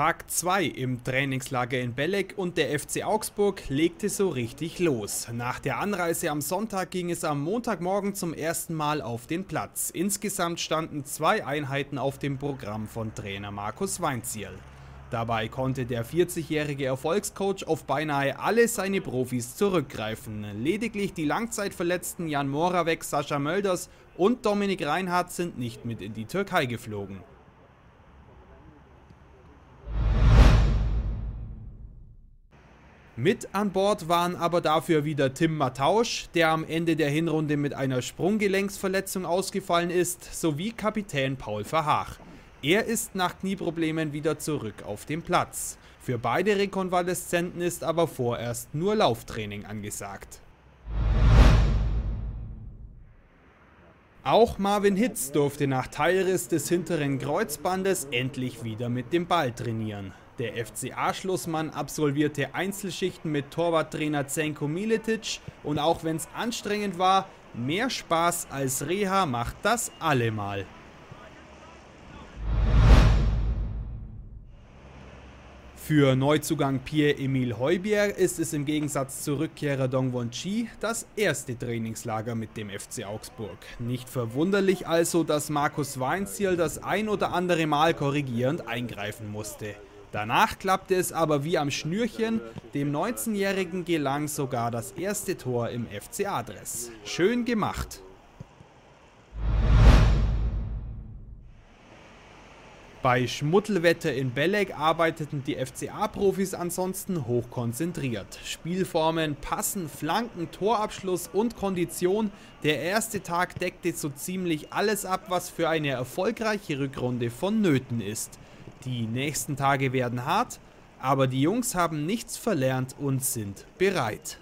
Tag 2 im Trainingslager in Belek und der FC Augsburg legte so richtig los. Nach der Anreise am Sonntag ging es am Montagmorgen zum ersten Mal auf den Platz. Insgesamt standen 2 Einheiten auf dem Programm von Trainer Markus Weinzierl. Dabei konnte der 40-jährige Erfolgscoach auf beinahe alle seine Profis zurückgreifen. Lediglich die Langzeitverletzten Jan Moravec, Sascha Mölders und Dominik Reinhardt sind nicht mit in die Türkei geflogen. Mit an Bord waren aber dafür wieder Tim Matavž, der am Ende der Hinrunde mit einer Sprunggelenksverletzung ausgefallen ist, sowie Kapitän Paul Verhaegh. Er ist nach Knieproblemen wieder zurück auf dem Platz. Für beide Rekonvaleszenten ist aber vorerst nur Lauftraining angesagt. Auch Marwin Hitz durfte nach Teilriss des hinteren Kreuzbandes endlich wieder mit dem Ball trainieren. Der FCA-Schlussmann absolvierte Einzelschichten mit Torwarttrainer Zenko Miletic und auch wenn es anstrengend war, mehr Spaß als Reha macht das allemal. Für Neuzugang Pierre-Emile Højbjerg ist es im Gegensatz zu Rückkehrer Dong Won-Chi das erste Trainingslager mit dem FC Augsburg. Nicht verwunderlich also, dass Markus Weinzierl das ein oder andere Mal korrigierend eingreifen musste. Danach klappte es aber wie am Schnürchen, dem 19-Jährigen gelang sogar das erste Tor im FCA-Dress. Schön gemacht! Bei Schmuddelwetter in Belek arbeiteten die FCA-Profis ansonsten hochkonzentriert. Spielformen, Passen, Flanken, Torabschluss und Kondition. Der erste Tag deckte so ziemlich alles ab, was für eine erfolgreiche Rückrunde vonnöten ist. Die nächsten Tage werden hart, aber die Jungs haben nichts verlernt und sind bereit.